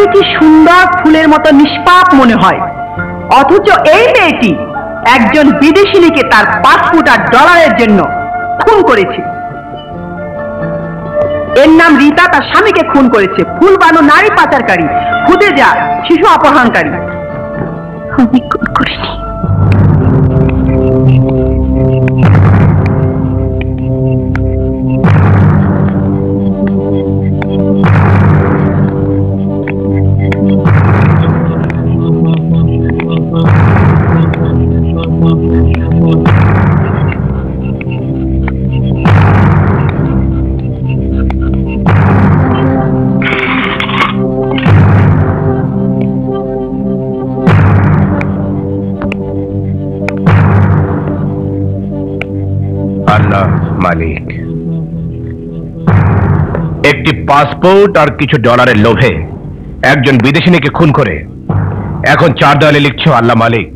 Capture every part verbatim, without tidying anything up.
দেখতে কি সুন্দর ফুলের মতো নিষ্পাপ মনে হয়, অথচ এই মেয়েটি একজন বিদেশিনীকে তার পাসপোর্ট আর ডলারের জন্য খুন করেছে। এর নাম রীতা, তার স্বামীকে খুন করেছে। ফুলবানু নারী পাচারকারী, খুদে যা শিশু অপহরণকারী। আমি খুন করিনি। মালিক, একটি পাসপোর্ট আর কিছু ডলারের লোভে একজন বিদেশিনীকে খুন করে এখন চার দেয়ালে লিখছো আল্লাহ মালিক।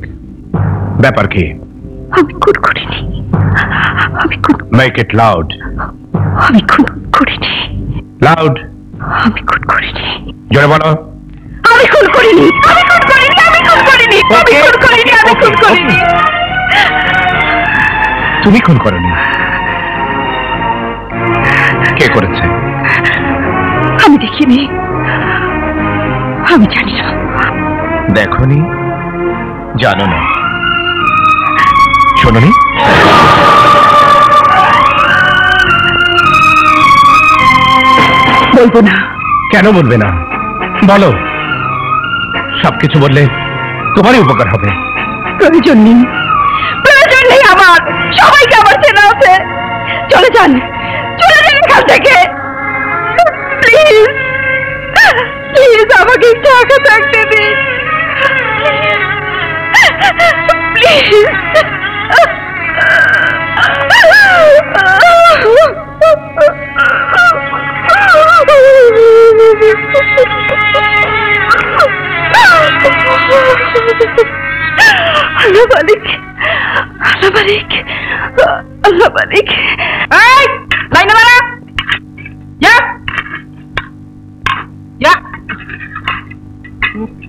ব্যাপার কি? আমি খুন করিনি। আমি খুন। Make it loud. আমি খুন করিনি। লাউড। আমি খুন করিনি। জোরে বলো। আমি খুন করিনি। আমি খুন করিনি। আমি খুন করিনি। আমি খুন করিনি। আমি খুন করিনি। তুমি খুন করনি? কে করেছে? আমি দেখিনি। আমি জানি না। দেখোনি? জানো না? শোনোনি? বলবো না। কেন বলবে না? বলো। সবকিছু বললে তোমারই উপকার হবে। প্রয়োজন নেই। প্রয়োজন নেই আমার। সবাইকে আমার চেনা আছে। চলে যান। আল্লাহ মালিক, আল্লাহ মালিক, আল্লাহ মালিক। Yeah. Yeah.